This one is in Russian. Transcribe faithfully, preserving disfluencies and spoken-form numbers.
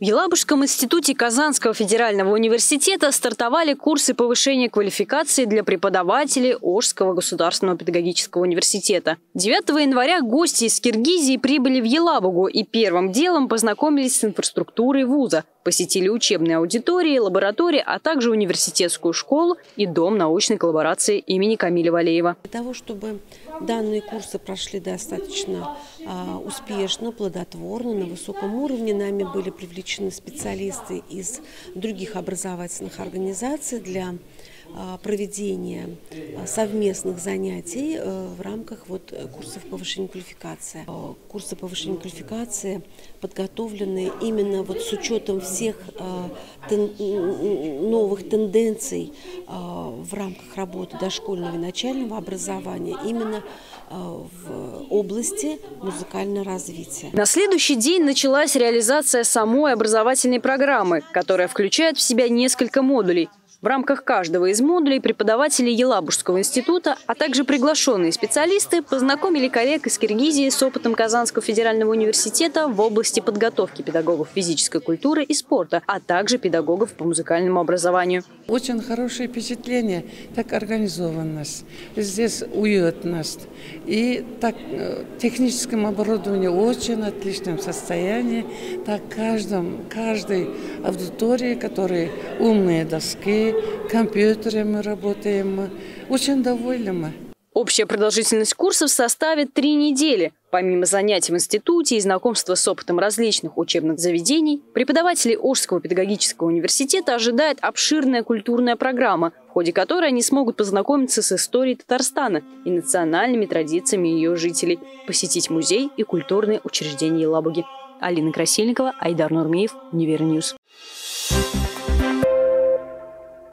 В Елабужском институте Казанского федерального университета стартовали курсы повышения квалификации для преподавателей Ошского государственного педагогического университета. девятого января гости из Киргизии прибыли в Елабугу и первым делом познакомились с инфраструктурой вуза, посетили учебные аудитории, лаборатории, а также университетскую школу и дом научной коллаборации имени Камиля Валеева. Для того, чтобы данные курсы прошли достаточно а, успешно, плодотворно, на высоком уровне, нами были привлечены специалисты из других образовательных организаций для проведения совместных занятий в рамках вот курсов повышения квалификации. Курсы повышения квалификации подготовлены именно вот с учетом всех тен... новых тенденций в рамках работы дошкольного и начального образования именно в области музыкального развития. На следующий день началась реализация самой образовательной программы, которая включает в себя несколько модулей. В рамках каждого из модулей преподаватели Елабужского института, а также приглашенные специалисты познакомили коллег из Киргизии с опытом Казанского федерального университета в области подготовки педагогов физической культуры и спорта, а также педагогов по музыкальному образованию. Очень хорошее впечатление, так организованность, здесь уютность и так техническое оборудование в очень отличном состоянии, так каждом, каждой аудитории, которые умные доски, компьютерами мы работаем. Очень довольны мы. Общая продолжительность курсов составит три недели. Помимо занятий в институте и знакомства с опытом различных учебных заведений, преподавателей Ошского педагогического университета ожидает обширная культурная программа, в ходе которой они смогут познакомиться с историей Татарстана и национальными традициями ее жителей, посетить музей и культурные учреждения Елабуги. Алина Красильникова, Айдар Нурмеев, Универньюз.